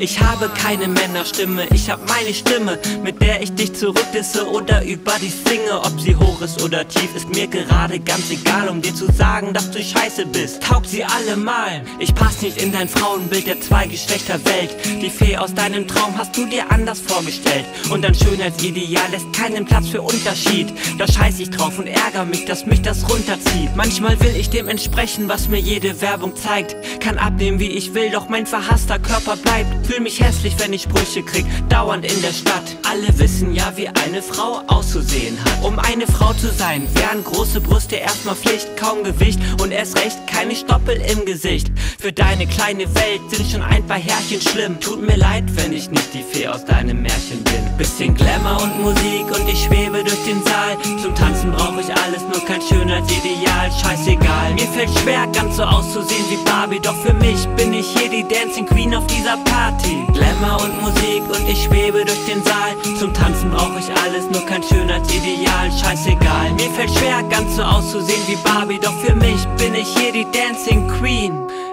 Ich habe keine Männerstimme, ich hab meine Stimme, mit der ich dich zurückdisse oder über dich singe. Ob sie hoch ist oder tief, ist mir gerade ganz egal, um dir zu sagen, dass du scheiße bist. Taug sie allemal. Ich pass nicht in dein Frauenbild der Zweigeschlechterwelt. Die Fee aus deinem Traum hast du dir anders vorgestellt. Und dein Schönheitsideal lässt keinen Platz für Unterschied. Da scheiß ich drauf und ärgere mich, dass mich das runterzieht. Manchmal will ich dem entsprechen, was mir jede Werbung zeigt. Kann abnehmen, wie ich will, doch mein verhasster Körper bleibt. Fühl mich hässlich, wenn ich Brüche krieg, dauernd in der Stadt. Alle wissen ja, wie eine Frau auszusehen hat. Um eine Frau zu sein, wären große Brüste erstmal Pflicht. Kaum Gewicht und erst recht keine Stoppel im Gesicht. Für deine kleine Welt sind schon ein paar Härchen schlimm. Tut mir leid, wenn ich nicht die Fee aus deinem Märchen bin. Bisschen Glamour und Musik und ich schwebe durch den Saal. Zum Tanzen brauche ich alles, nur kein Schönheitsideal. Scheißegal, mir fällt schwer, ganz so auszusehen wie Barbie. Doch für mich bin ich hier die Dancing Queen auf dieser Party. Glamour und Musik und ich schwebe durch den Saal. Zum Tanzen brauche ich alles, nur kein Schönheitsideal. Scheißegal, mir fällt schwer, ganz so auszusehen wie Barbie. Doch für mich bin ich hier die Dancing Queen.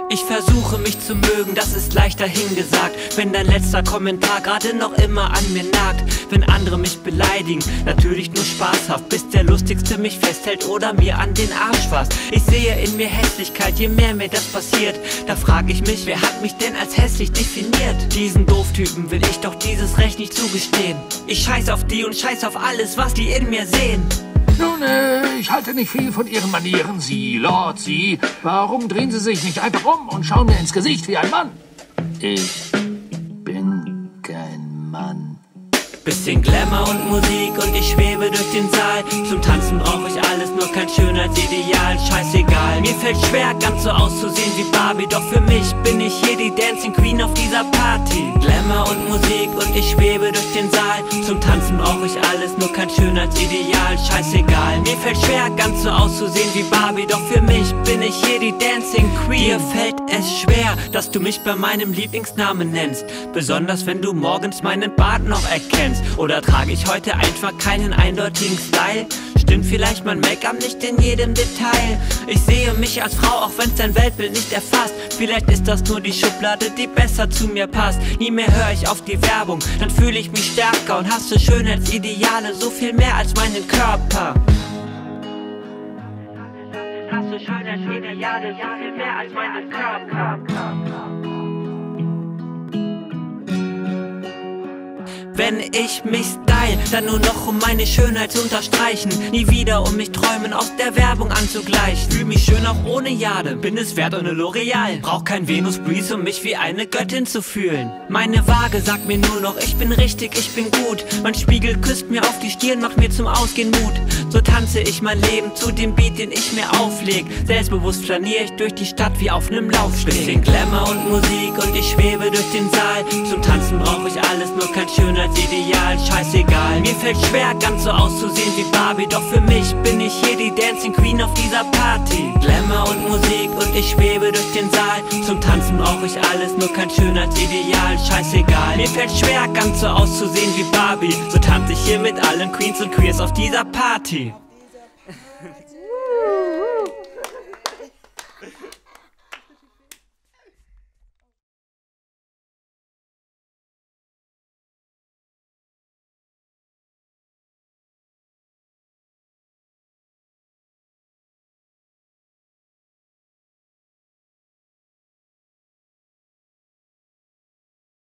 Ich versuche mich zu mögen, das ist leicht dahingesagt, wenn dein letzter Kommentar gerade noch immer an mir nagt. Wenn andere mich beleidigen, natürlich nur spaßhaft, bis der Lustigste mich festhält oder mir an den Arsch fasst. Ich sehe in mir Hässlichkeit, je mehr mir das passiert, da frage ich mich, wer hat mich denn als hässlich definiert? Diesen Dooftypen will ich doch dieses Recht nicht zugestehen. Ich scheiß auf die und scheiß auf alles, was die in mir sehen. Nun, ich halte nicht viel von Ihren Manieren, Sie, Lord, Sie. Warum drehen Sie sich nicht einfach um und schauen mir ins Gesicht wie ein Mann? Ich bin kein Mann. Bisschen Glamour und Musik und ich schwebe durch den Saal. Zum Tanzen brauche ich alles, nur kein Schönheitsideal. Scheißegal, mir fällt schwer, ganz so auszusehen wie Barbie. Doch für mich bin ich hier die Dancing Queen auf dieser Party. Glamour und Musik und ich schwebe durch den Saal. Zum Tanzen brauche ich alles, nur kein Schönheitsideal. Scheißegal, mir fällt schwer, ganz so auszusehen wie Barbie. Doch für mich bin ich hier die Dancing Queen. Dir fällt es schwer, dass du mich bei meinem Lieblingsnamen nennst, besonders wenn du morgens meinen Bart noch erkennst. Oder trage ich heute einfach keinen eindeutigen Style? Stimmt vielleicht mein Make-up nicht in jedem Detail? Ich sehe mich als Frau, auch wenn's dein Weltbild nicht erfasst. Vielleicht ist das nur die Schublade, die besser zu mir passt. Nie mehr höre ich auf die Werbung, dann fühle ich mich stärker und hasse Schönheitsideale so viel mehr als meinen Körper. Hasse Schönheitsideale so viel mehr als meinen Körper. Wenn ich mich style, dann nur noch um meine Schönheit zu unterstreichen. Nie wieder, um mich Träumen aus der Werbung anzugleichen. Fühl mich schön auch ohne Jade, bin es wert ohne L'Oreal. Brauch kein Venus Breeze, um mich wie eine Göttin zu fühlen. Meine Waage sagt mir nur noch, ich bin richtig, ich bin gut. Mein Spiegel küsst mir auf die Stirn, macht mir zum Ausgehen Mut. So tanze ich mein Leben zu dem Beat, den ich mir aufleg. Selbstbewusst flaniere ich durch die Stadt wie auf nem Laufsteg. Bisschen Glamour und Musik und ich schwebe durch den Saal. Zum Tanzen brauche ich alles, nur kein Schönheitsideal. Scheißegal, mir fällt schwer, ganz so auszusehen wie Barbie. Doch für mich bin ich hier die Dancing Queen auf dieser Party. Glamour und Musik und ich schwebe durch den Saal. Zum Tanzen brauche ich alles, nur kein Schönheitsideal. Scheißegal, mir fällt schwer, ganz so auszusehen wie Barbie. So tanze ich hier mit allen Queens und Queers auf dieser Party.